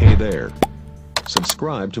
Hey there. Subscribe to